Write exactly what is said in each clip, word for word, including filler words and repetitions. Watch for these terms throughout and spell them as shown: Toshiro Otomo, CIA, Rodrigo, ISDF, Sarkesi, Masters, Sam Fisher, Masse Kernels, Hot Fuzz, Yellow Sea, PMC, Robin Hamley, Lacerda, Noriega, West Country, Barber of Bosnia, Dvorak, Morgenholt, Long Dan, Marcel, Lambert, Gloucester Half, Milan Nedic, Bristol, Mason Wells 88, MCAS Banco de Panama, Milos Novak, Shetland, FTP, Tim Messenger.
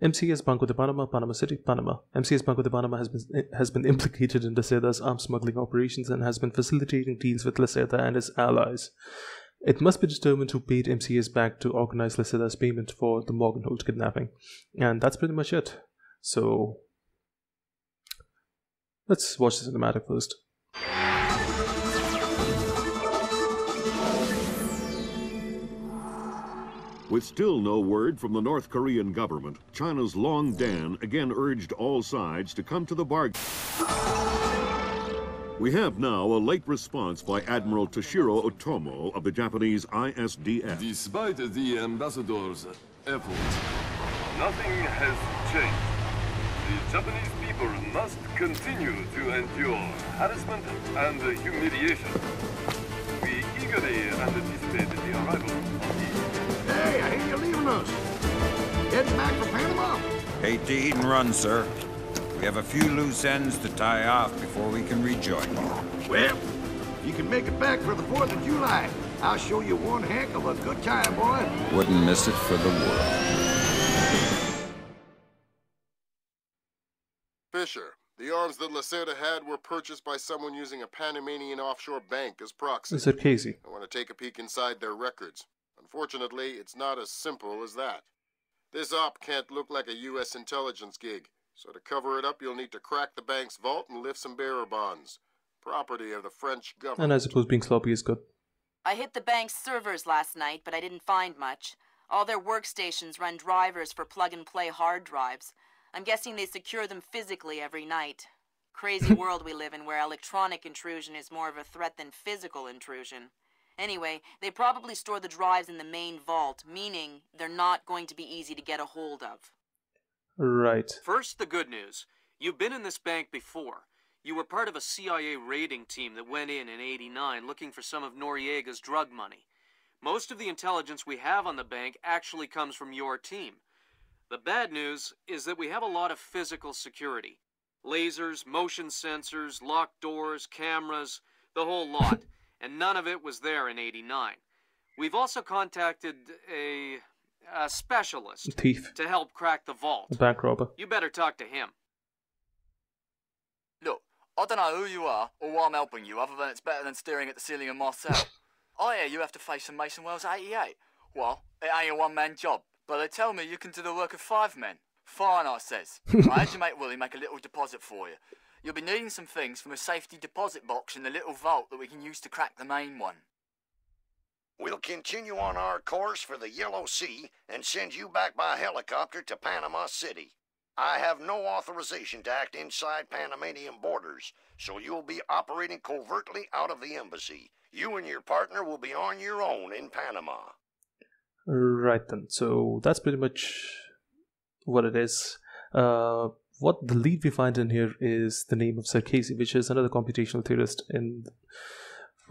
M C A S Banco de Panama, Panama City, Panama. M C A S Banco de Panama has been, has been implicated in Lacerda's arms smuggling operations and has been facilitating deals with Lacerda and his allies. It must be determined who paid M C A S back to organize Lacerda's payment for the Morgenholt kidnapping. And that's pretty much it. So, let's watch the cinematic first. With still no word from the North Korean government, China's Long Dan again urged all sides to come to the bargain. We have now a late response by Admiral Toshiro Otomo of the Japanese I S D F. Despite the ambassador's efforts, nothing has changed. The Japanese people must continue to endure harassment and humiliation. We eagerly anticipated the arrival of the... Hey, I hate you leaving us. Heading back for Panama. Hate to eat and run, sir. We have a few loose ends to tie off before we can rejoin you. Well, if you can make it back for the fourth of July, I'll show you one heck of a good time, boy. Wouldn't miss it for the world. Fisher, the arms that Lacerda had were purchased by someone using a Panamanian offshore bank as proxy. Sarkesi. I want to take a peek inside their records. Unfortunately, it's not as simple as that. This op can't look like a U S intelligence gig, so to cover it up, you'll need to crack the bank's vault and lift some bearer bonds. Property of the French government. And I suppose being sloppy is good. I hit the bank's servers last night, but I didn't find much. All their workstations run drivers for plug-and-play hard drives. I'm guessing they secure them physically every night. Crazy world we live in where electronic intrusion is more of a threat than physical intrusion. Anyway, they probably store the drives in the main vault, meaning they're not going to be easy to get a hold of. Right. First, the good news. You've been in this bank before. You were part of a C I A raiding team that went in in eighty-nine looking for some of Noriega's drug money. Most of the intelligence we have on the bank actually comes from your team. The bad news is that we have a lot of physical security. Lasers, motion sensors, locked doors, cameras, the whole lot. And none of it was there in eighty-nine. We've also contacted a, a specialist a thief. to help crack the vault. A bank robber. You better talk to him. Look, I don't know who you are or why I'm helping you, other than it's better than staring at the ceiling of Marcel. I hear you have to face a Mason Wells eighty-eight. Well, it ain't a one-man job, but they tell me you can do the work of five men. Fine, I says. I had your mate Willie make a little deposit for you. You'll be needing some things from a safety deposit box in the little vault that we can use to crack the main one. We'll continue on our course for the Yellow Sea and send you back by helicopter to Panama City. I have no authorization to act inside Panamanian borders, so you'll be operating covertly out of the embassy. You and your partner will be on your own in Panama. Right then, so that's pretty much what it is. Uh... What the lead we find in here is the name of Sarkesi, which is another computational theorist in,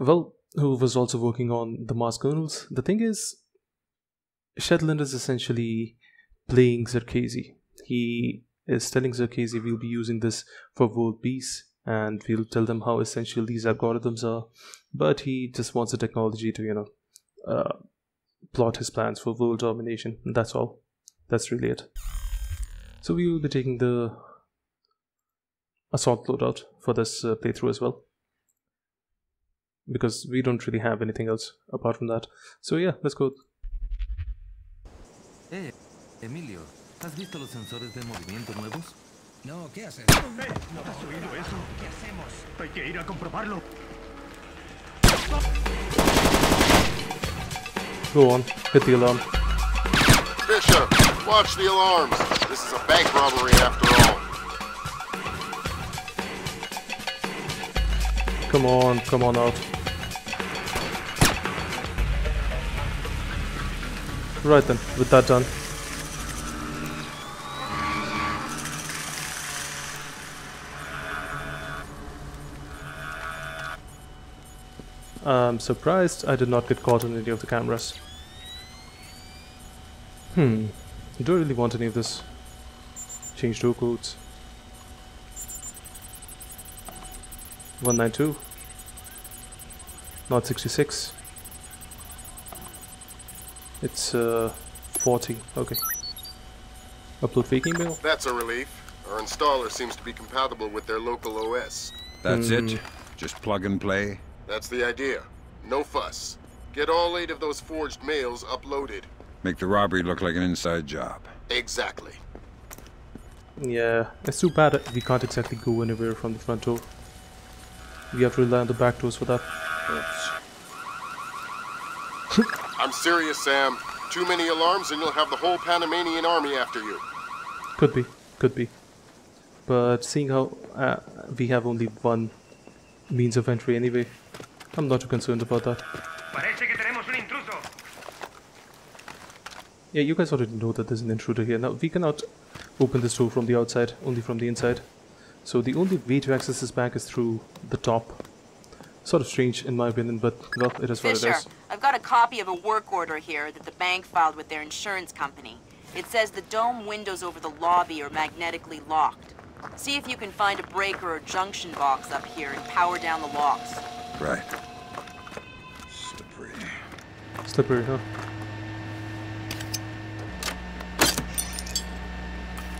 well, who was also working on the Masse Kernels. The thing is, Shetland is essentially playing Sarkesi. He is telling Sarkesi we'll be using this for world peace, and we'll tell them how essential these algorithms are, but he just wants the technology to, you know, uh, plot his plans for world domination, and that's all. That's really it. So we will be taking the assault loadout for this uh, playthrough as well, because we don't really have anything else apart from that. So yeah, let's go. Hey, Emilio, ¿has visto los sensores de movimiento nuevos? No, ¿qué haces? Hey, ¿no has oído eso? ¿Qué hacemos? Hay que ir a comprobarlo. Go on, hit the alarm. Fisher, watch the alarms. This is a bank robbery after all. Come on, come on out. Right then, with that done. I'm surprised I did not get caught on any of the cameras. Hmm, do I really want any of this? Change door codes. one ninety-two. Not sixty-six. It's uh, forty, okay. Upload faking bill? That's a relief. Our installer seems to be compatible with their local O S. That's mm. it? Just plug and play? That's the idea. No fuss. Get all eight of those forged mails uploaded. Make the robbery look like an inside job. Exactly. Yeah, it's too bad that we can't exactly go anywhere from the front door. We have to rely on the back doors for that. I'm serious, Sam. Too many alarms and you'll have the whole Panamanian army after you. Could be, could be. But seeing how uh, we have only one means of entry anyway, I'm not too concerned about that. Yeah, you guys already know that there's an intruder here. Now, we cannot open this door from the outside, only from the inside. So the only way to access this bank is through the top. Sort of strange in my opinion, but well, it is what Fisher, it is. I've got a copy of a work order here that the bank filed with their insurance company. It says the dome windows over the lobby are magnetically locked. See if you can find a breaker or junction box up here and power down the locks. Right. Slippery. Slippery, huh?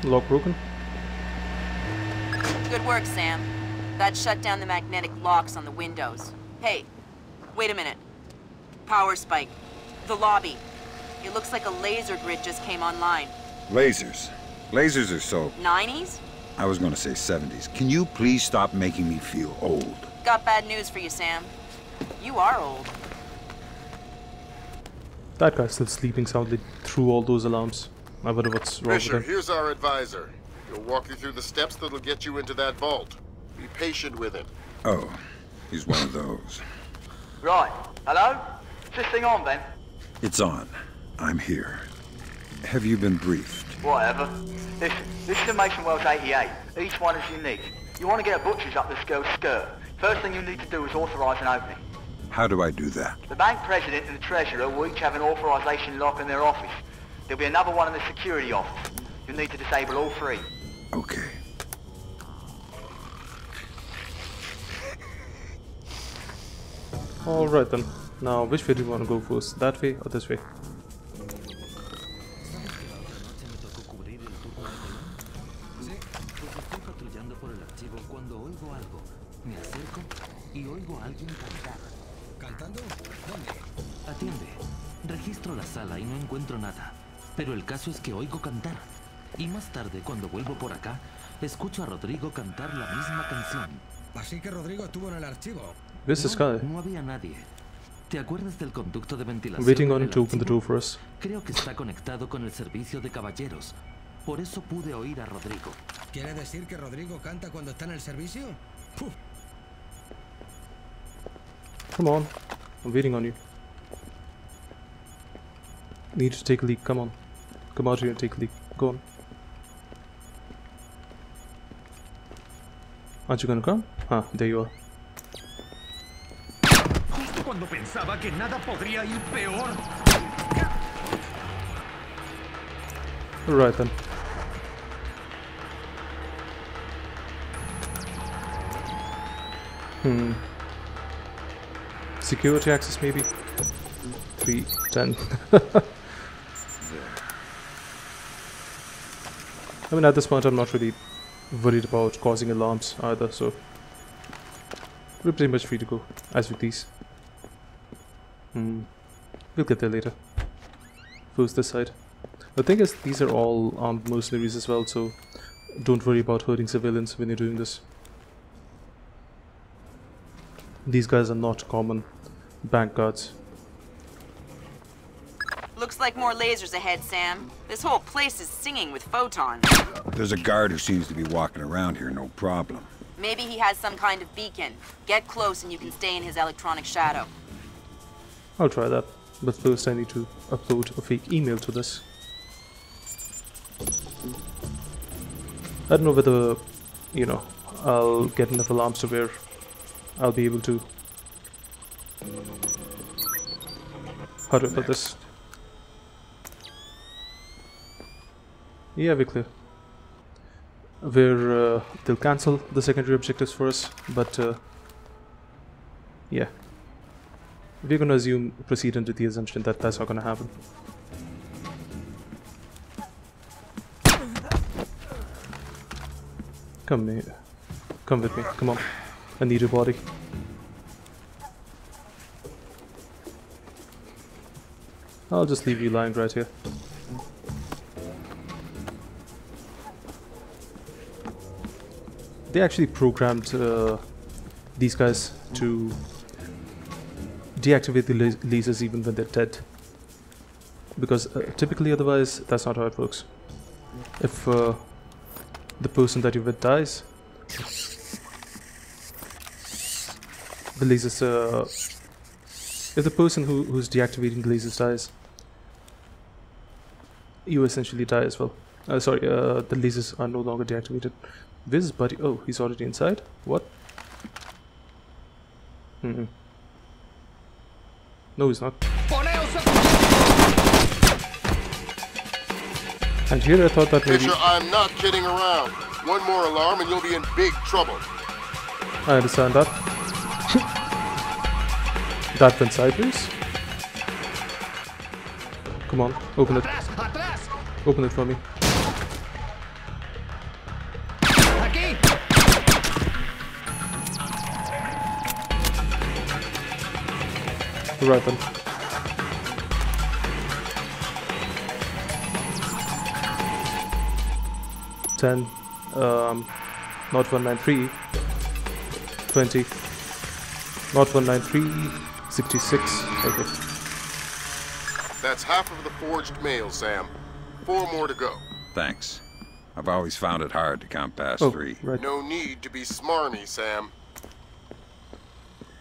Lock broken. Good work, Sam. That shut down the magnetic locks on the windows. Hey, wait a minute. Power spike. The lobby. It looks like a laser grid just came online. Lasers. Lasers are so... nineties? I was gonna say seventies. Can you please stop making me feel old? Got bad news for you, Sam. You are old. That guy's still sleeping soundly through all those alarms. I wonder what's wrong Fisher, with him. Here's our advisor. He'll walk you through the steps that'll get you into that vault. Be patient with him. Oh, he's one of those. Right. Hello? Is this thing on, then? It's on. I'm here. Have you been briefed? Whatever. Listen, this is a Mason Wells eighty-eight. Each one is unique. You want to get a butcher's up this girl's skirt. First thing you need to do is authorize an opening. How do I do that? The bank president and the treasurer will each have an authorization lock in their office. There'll be another one in the security office. You'll need to disable all three. Okay. Alright then. Now, which way do you want to go first? That way or this way? Pero el caso es que oigo cantar. Y más tarde, cuando vuelvo por acá, escucho a Rodrigo cantar la misma canción. Así que Rodrigo estuvo en el archivo. This is no, no había nadie. ¿Te acuerdas del conducto de ventilación? Waiting on to open the door for us. Creo que está conectado con el servicio de caballeros. Por eso pude oír a Rodrigo. ¿Quiere decir que Rodrigo canta cuando está en el servicio? Puf. Come on. I'm waiting on you. Need to take a leak. Come on. Come out here and take a leak. Go on. Aren't you gonna come? Ah, there you are. Justo cuando pensaba que nada podría ir peor. Right then. Hmm. Security access maybe? Three ten. I mean, at this point I'm not really worried about causing alarms either, so we're pretty much free to go, as with these. Hmm, we'll get there later. First this side. The thing is, these are all armed mercenaries as well, so don't worry about hurting civilians when you're doing this. These guys are not common bank guards. Looks like more lasers ahead, Sam. This whole place is singing with photons. There's a guard who seems to be walking around here, no problem. Maybe he has some kind of beacon. Get close and you can stay in his electronic shadow. I'll try that. But first I need to upload a fake email to this. I don't know whether, you know, I'll get enough alarms to where I'll be able to... How do I put this? Yeah, we're clear. We're, uh, they'll cancel the secondary objectives for us, but uh, yeah, we're gonna assume, proceed under the assumption that that's not gonna happen. Come here. Come with me. Come on. I need your body. I'll just leave you lying right here. They actually programmed uh, these guys to deactivate the lasers even when they're dead. Because uh, typically otherwise, that's not how it works. If uh, the person that you're with dies, the lasers... Uh, if the person who, who's deactivating the lasers dies, you essentially die as well. Uh, sorry, uh, the lasers are no longer deactivated. This is buddy. Oh, he's already inside. What? Mm-mm. No, he's not. And here I thought that maybe. Fisher, I'm not kidding around. One more alarm and you'll be in big trouble. I understand that. That went sideways. Come on, open it. Open it for me. Right then. ten, um, not one ninety-three, twenty, not one ninety-three, sixty-six, okay. That's half of the forged mail, Sam. Four more to go. Thanks. I've always found it hard to count past oh, three. Right. No need to be smarmy, Sam.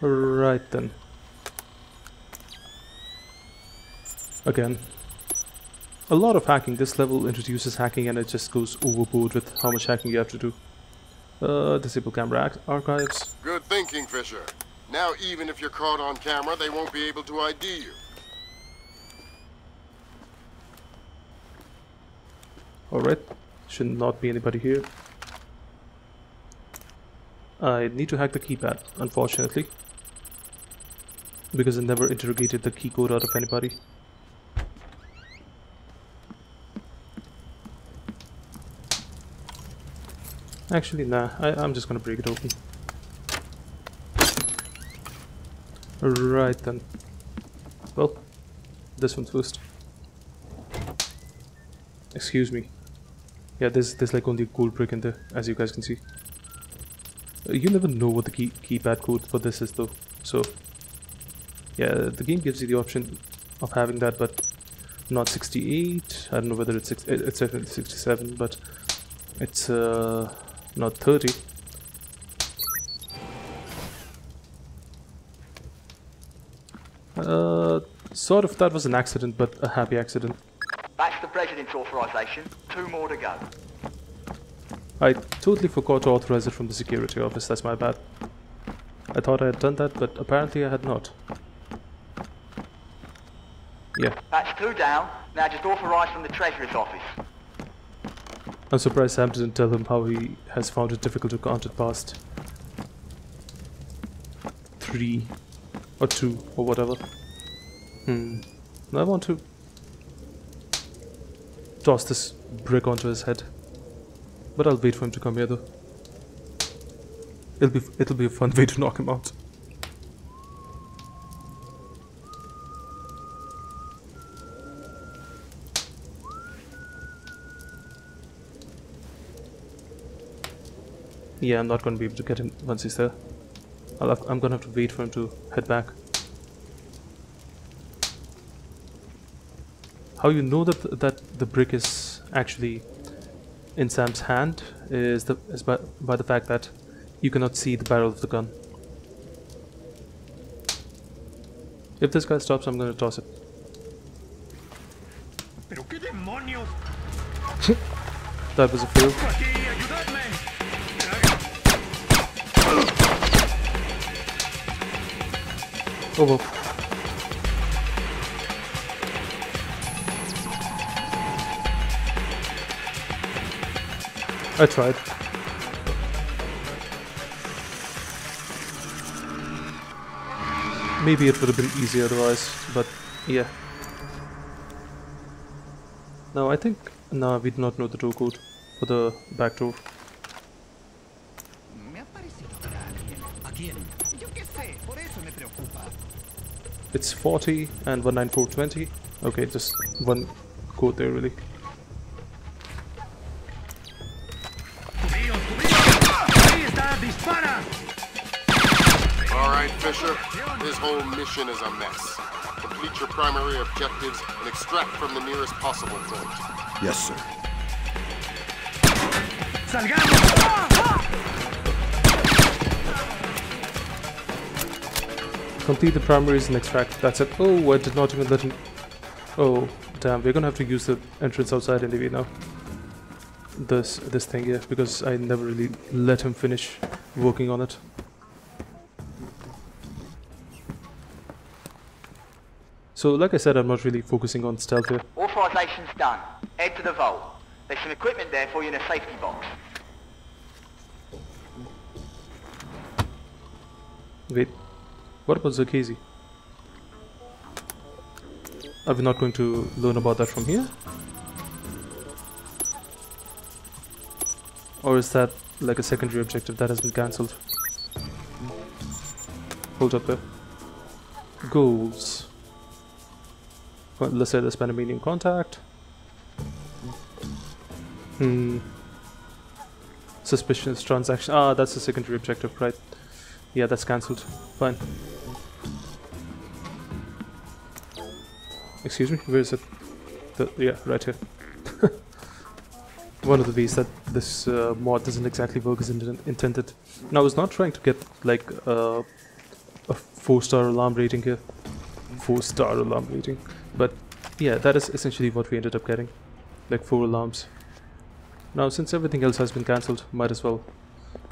Right then. Again, a lot of hacking. This level introduces hacking and it just goes overboard with how much hacking you have to do. Uh, disable camera archives. Good thinking, Fisher. Now even if you're caught on camera, they won't be able to I D you. Alright, should not be anybody here. I need to hack the keypad, unfortunately, because I never interrogated the key code out of anybody. Actually, nah, I, I'm just gonna break it open. Right then. Well, this one first. Excuse me. Yeah, there's, there's like only a gold brick in there, as you guys can see. You never know what the key keypad code for this is though, so... Yeah, the game gives you the option of having that, but not sixty-eight. I don't know whether it's, six, it's definitely sixty-seven, but it's... uh. Not thirty. Uh, sort of that was an accident, but a happy accident. That's the President's authorization. Two more to go. I totally forgot to authorize it from the security office, that's my bad. I thought I had done that, but apparently I had not. Yeah. That's two down. Now just authorize from the Treasurer's office. I'm surprised Sam didn't tell him how he has found it difficult to count it past three or two or whatever. Hmm. I want to toss this brick onto his head, but I'll wait for him to come here though. It'll be it'll be a fun way to knock him out. Yeah, I'm not going to be able to get him once he's there. I'll have, I'm going to have to wait for him to head back. How you know that th that the brick is actually in Sam's hand is, the, is by, by the fact that you cannot see the barrel of the gun. If this guy stops, I'm going to toss it. That was a fail. Oh well. I tried. Maybe it would have been easier otherwise, but yeah. Now I think... Nah, we do not know the door code for the back door. It's forty and one nine four twenty. Okay, just one quote there really. Alright, Fisher. This whole mission is a mess. Complete your primary objectives and extract from the nearest possible point. Yes, sir. Complete the primaries and extract. That's it. Oh, I did not even let him... Oh, damn. We're gonna have to use the entrance outside anyway now. This, this thing here, because I never really let him finish working on it. So, like I said, I'm not really focusing on stealth here. Authorization's done. Head to the vault. There's some equipment there for you in a safety box. Wait. What about Sarkesi? Are we not going to learn about that from here? Or is that like a secondary objective that has been cancelled? Hold up there. Goals. Lacerda's Panamanian contact. Hmm. Suspicious transaction. Ah, that's the secondary objective, right? Yeah, that's cancelled. Fine. Excuse me, where is it? The, yeah, right here. One of the ways that this uh, mod doesn't exactly work as in intended. Now, I was not trying to get like uh, a four-star alarm rating here. Four-star alarm rating. But yeah, that is essentially what we ended up getting, like four alarms. Now, since everything else has been cancelled, might as well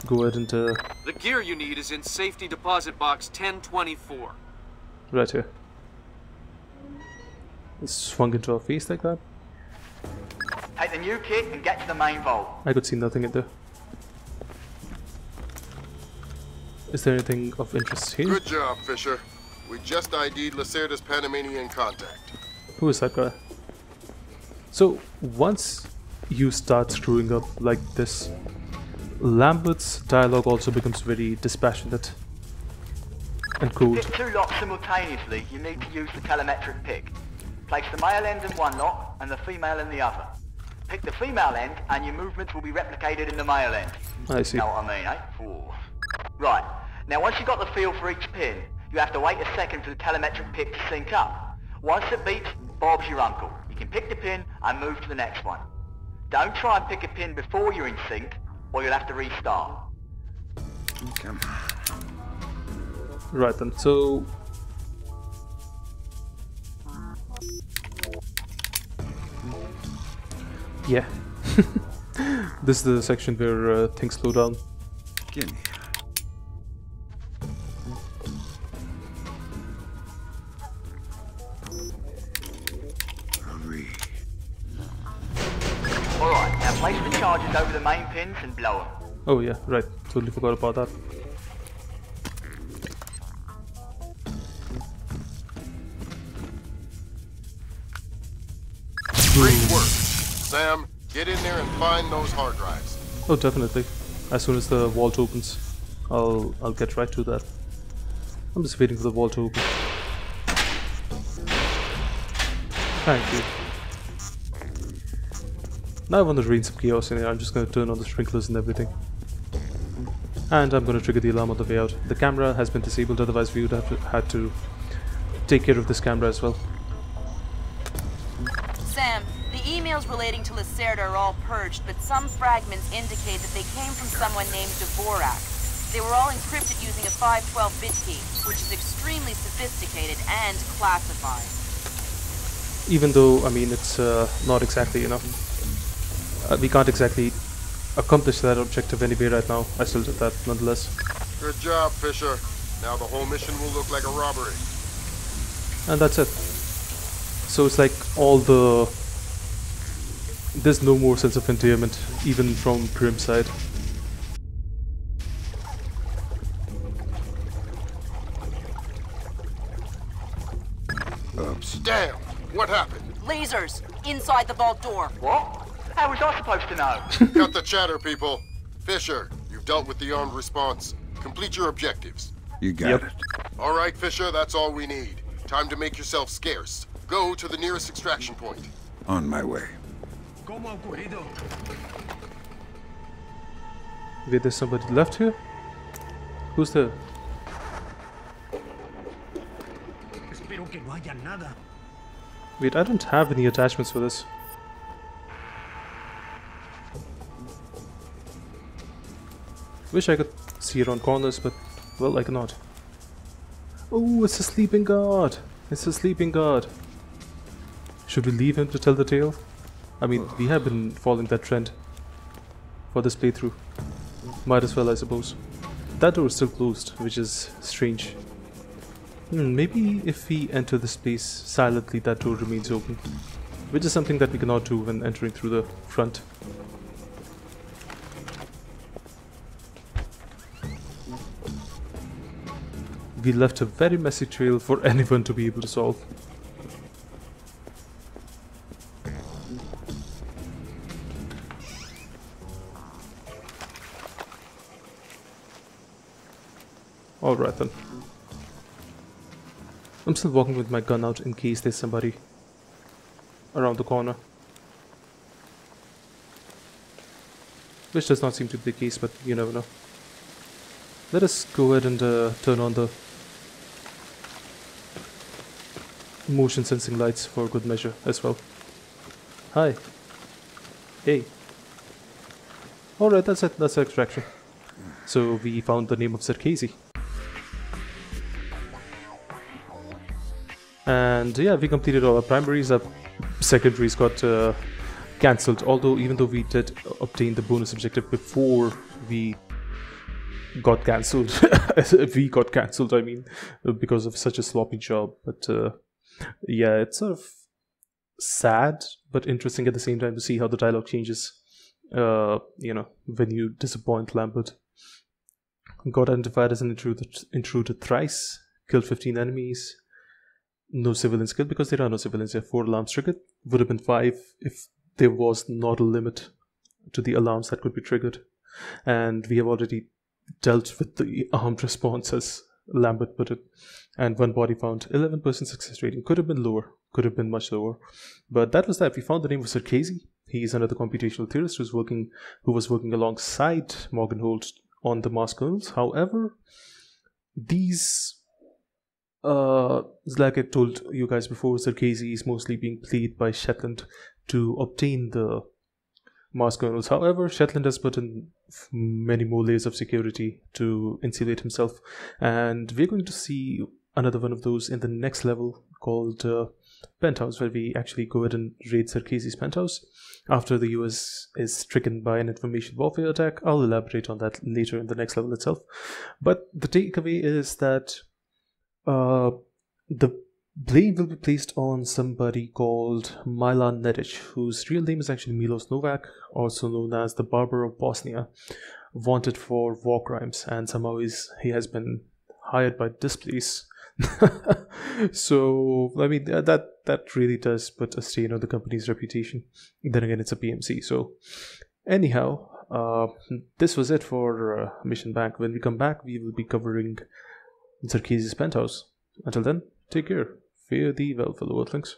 go ahead and... Uh, the gear you need is in safety deposit box ten twenty-four. Right here. It's swung into our face like that. Take the new kit and get to the main vault. I could see nothing in there. Is there anything of interest here? Good job, Fisher. We just I D'd Lacerda's Panamanian contact. Who is that guy? So, once you start screwing up like this, Lambert's dialogue also becomes very dispassionate and cold. If you hit two locks simultaneously, you need to use the telemetric pick. Place the male end in one lock and the female in the other. Pick the female end and your movements will be replicated in the male end. I see. Know what I mean, eh? Ooh. Right. Now, once you've got the feel for each pin, you have to wait a second for the telemetric pick to sync up. Once it beeps, Bob's your uncle. You can pick the pin and move to the next one. Don't try and pick a pin before you're in sync, or you'll have to restart. Okay. Right then, so... Yeah. This is the section where uh, things slow down. Gimme. Charges over the main pins and blow them. Oh yeah, right. Totally forgot about that. Great work. Sam, get in there and find those hard drives. Oh, definitely. As soon as the vault opens, I'll I'll get right to that. I'm just waiting for the vault to open. Thank you. Now I want to rain some chaos in here. I'm just going to turn on the sprinklers and everything. And I'm going to trigger the alarm on the way out. The camera has been disabled, otherwise we would have to, had to take care of this camera as well. Sam, the emails relating to Lacerda are all purged, but some fragments indicate that they came from someone named Dvorak. They were all encrypted using a five twelve bit key, which is extremely sophisticated and classified. Even though, I mean, it's uh, not exactly enough. Uh, we can't exactly accomplish that objective anyway right now. I still did that nonetheless. Good job, Fisher. Now the whole mission will look like a robbery. And that's it. So it's like all the... There's no more sense of endearment, even from Prim's side. Oops. Damn! What happened? Lasers! Inside the vault door! What? How was I supposed to know? Cut the chatter, people. Fisher, you've dealt with the armed response. Complete your objectives. You got yep. it. All right, Fisher, that's all we need. Time to make yourself scarce. Go to the nearest extraction point. On my way. Wait, there's somebody left here? Who's there? Wait, I don't have any attachments for this. Wish I could see around corners, but well, I cannot. Oh, it's a sleeping guard. It's a sleeping guard. Should we leave him to tell the tale? I mean, we have been following that trend for this playthrough. Might as well, I suppose. That door is still closed, which is strange. Hmm, maybe if we enter this place silently, that door remains open, which is something that we cannot do when entering through the front. We left a very messy trail for anyone to be able to solve. Alright then. I'm still walking with my gun out in case there's somebody around the corner. Which does not seem to be the case, but you never know. Let us go ahead and uh, turn on the motion sensing lights for good measure as well. Hi. Hey. Alright, that's it. That's our extraction. So we found the name of Sarkesi. And yeah, we completed all our primaries. Our secondaries got uh, cancelled. Although, even though we did obtain the bonus objective before we got cancelled. We got cancelled, I mean, because of such a sloppy job. But uh, yeah, it's sort of sad, but interesting at the same time to see how the dialogue changes, uh, you know, when you disappoint Lambert. Got identified as an intruder, intruder thrice, killed fifteen enemies, no civilians killed because there are no civilians here, four alarms triggered, would have been five if there was not a limit to the alarms that could be triggered. And we have already dealt with the armed response, as Lambert put it, and one body found. Eleven percent success rating, could have been lower, could have been much lower, but that was that. We found the name of Sarkesi. He is another computational theorist who's working, who was working alongside Morgenholt on the Masse Kernels. However, these, uh, like I told you guys before, Sarkesi is mostly being played by Shetland to obtain the Masse Kernels. However, Shetland has put in many more layers of security to insulate himself, and we're going to see another one of those in the next level called uh, Penthouse, where we actually go ahead and raid Circassi's penthouse after the U S is stricken by an information warfare attack. I'll elaborate on that later in the next level itself, but the takeaway is that uh, the blame will be placed on somebody called Milan Nedic, whose real name is actually Milos Novak, also known as the Barber of Bosnia, wanted for war crimes, and somehow he's, he has been hired by this place. So, I mean, that that really does put a stain on the company's reputation. Then again, it's a P M C, so anyhow, uh, this was it for uh, Mission Bank. When we come back, we will be covering Sarkesi's penthouse. Until then, take care. Fear thee well, fellow Earthlings.